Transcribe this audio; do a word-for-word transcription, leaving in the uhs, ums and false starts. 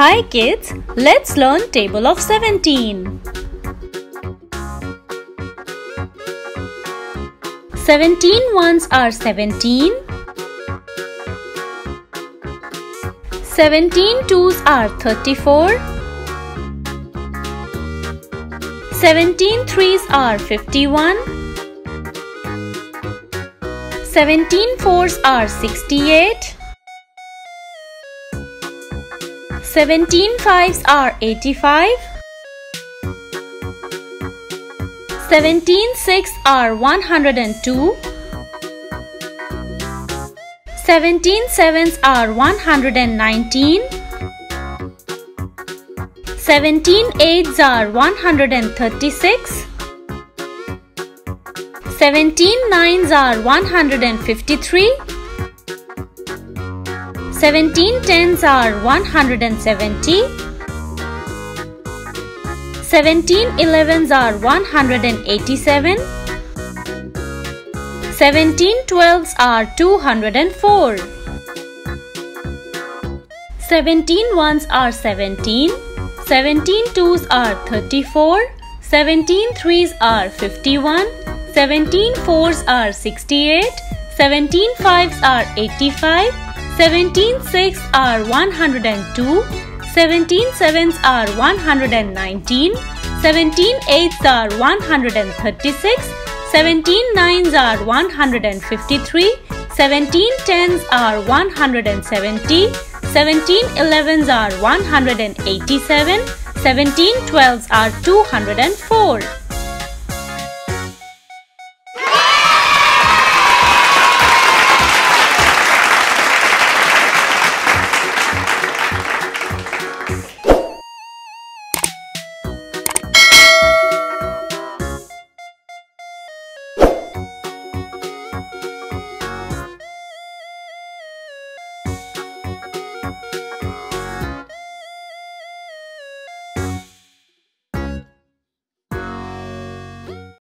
Hi kids, let's learn table of seventeen. seventeen ones are seventeen. seventeen twos are thirty-four. seventeen threes are fifty-one. seventeen fours are sixty-eight. seventeen fives are eighty-five. seventeen sixes are one hundred two. seventeen sevens are one hundred nineteen. seventeen eights are one hundred thirty-six. seventeen nines are one hundred fifty-three. seventeen tens are one hundred seventy. seventeen elevens are one hundred eighty-seven. seventeen twelves are two hundred four. seventeen ones are seventeen. seventeen twos are thirty-four. seventeen threes are fifty-one. seventeen fours are sixty-eight. seventeen fives are eighty-five. seventeen sixes are one hundred two. seventeen sevens are one hundred nineteen. seventeen eights are one hundred thirty-six. seventeen nines are one hundred fifty-three. seventeen tens are one hundred seventy. seventeen elevens are one hundred eighty-seven. seventeen twelves are two hundred four.